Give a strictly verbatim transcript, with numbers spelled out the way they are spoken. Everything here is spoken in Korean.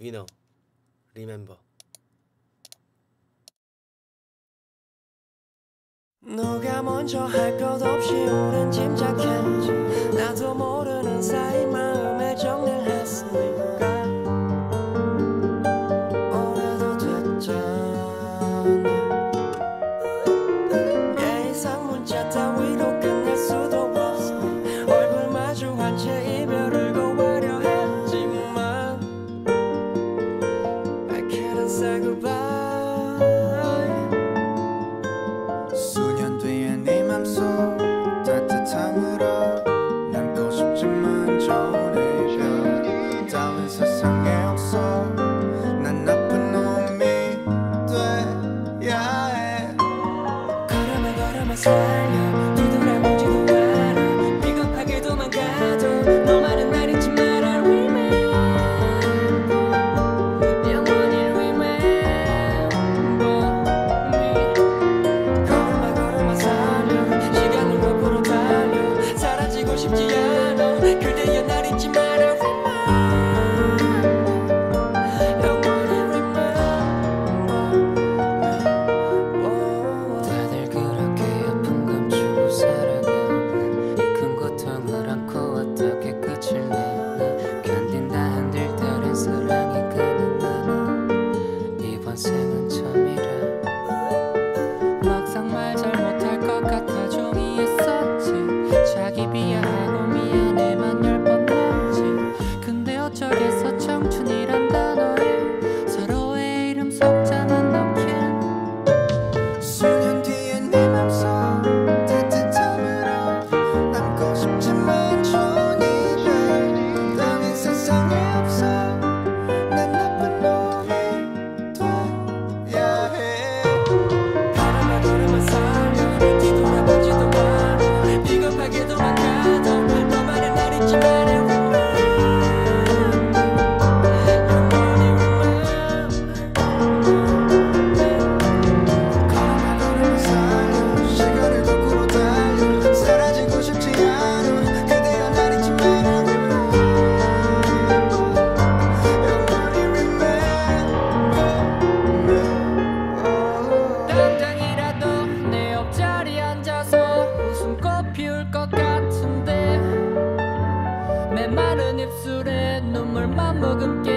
Winner, remember. 너가 먼저 할 것 없이 우린 짐작해. 나도 모르는 사이 마음에 정리를 했으니까. 오래도 됐잖아. 예상 문자 따위로 끝낼 수도 없어. 얼굴 마주한 채 이별을 고하려 했지만 I couldn't say goodbye. 수년 뒤에 네 맘속 따뜻함으로 남고 싶지만 좋은 이별 다른 세상에 없어. 난 나쁜 놈이 돼야 해. 걸음에 걸음에 살려 뒤돌아보지도 말아. 비겁하게 도망가도 너만은 날 잊지 마라. Remember, 영원히 remember me. 걸음에 걸음에 살려 시간을 거꾸로 달려 사라지고 싶지 않아. 그대여 날 잊지 마라. Remember, 영원히 remember me. 다들 그렇게 아픈 감추고 살아가. 이큰 고통을 안고 어떻게 끝을 내나. 견딘다 한들 다른 사랑이 가는 나는 이번 생은 처음이라. 막상 말 잘 못할 것 같아 종이에 썼지. 자기 비하하고 미안해만 열 번 넘지. 근데 어쩌겠어 청춘이란 단어에 서로의 이름 석자만 넣긴. 수년 뒤에 네 맘속 따뜻함으로 남고 싶지만 좋은 이별 다른 세상에 없어. 난 나쁜 놈이 돼야 해. 걸음에 걸음에 살려 뒤돌아보지도 마라. 비겁하게 도망가도 너만은 날 잊지 마라. Remember, 영원히 remember. 걸음에 걸음에 살려 시간을 거꾸로 달려 사라지고 싶지 않아. 그대여 날 잊지 마라. Remember, 영원히 remember me. 당장이라도 내 옆자리에 앉아서 웃음꽃 피울 것 같은데 메마른 입술에 눈물만 머금게.